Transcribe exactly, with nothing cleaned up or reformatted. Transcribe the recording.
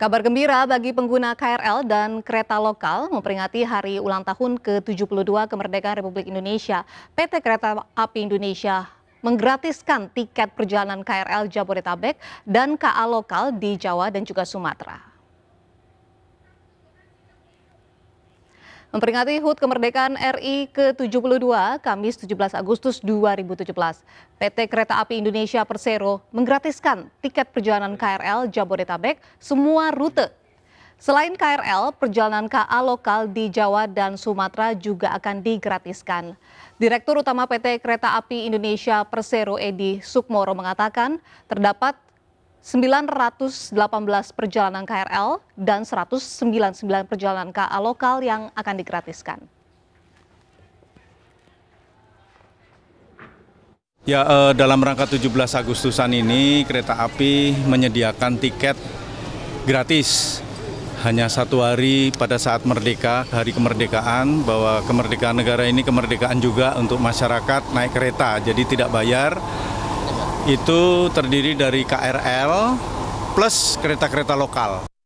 Kabar gembira bagi pengguna K R L dan kereta lokal memperingati hari ulang tahun ke tujuh puluh dua kemerdekaan Republik Indonesia. P T Kereta Api Indonesia menggratiskan tiket perjalanan K R L Jabodetabek dan K A lokal di Jawa dan juga Sumatera. Memperingati H U T Kemerdekaan R I ke tujuh puluh dua, Kamis tujuh belas Agustus dua ribu tujuh belas, P T Kereta Api Indonesia Persero menggratiskan tiket perjalanan K R L Jabodetabek semua rute. Selain K R L, perjalanan K A lokal di Jawa dan Sumatera juga akan digratiskan. Direktur Utama P T Kereta Api Indonesia Persero Edi Sukmoro mengatakan terdapat sembilan ratus delapan belas perjalanan K R L dan seratus sembilan puluh sembilan perjalanan K A lokal yang akan digratiskan. Ya, eh, dalam rangka tujuh belas Agustusan ini kereta api menyediakan tiket gratis hanya satu hari pada saat merdeka, hari kemerdekaan, bahwa kemerdekaan negara ini kemerdekaan juga untuk masyarakat naik kereta, jadi tidak bayar. Itu terdiri dari K R L plus kereta-kereta lokal.